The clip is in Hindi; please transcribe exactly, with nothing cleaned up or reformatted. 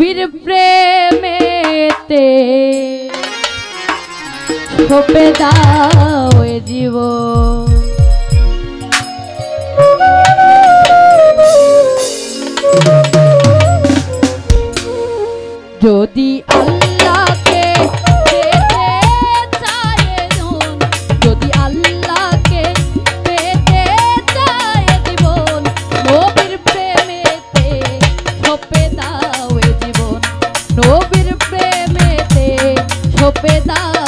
कबीर प्रेमे ते छोपे दाओ जीवो जोदी अल्लाह के बेटे चाहे जोन जोदी अल्लाह के बेटे चाहे जीवन नो बिर प्रेम ते छोपे दावे जीवन नो बिर प्रेम ते छोपे दा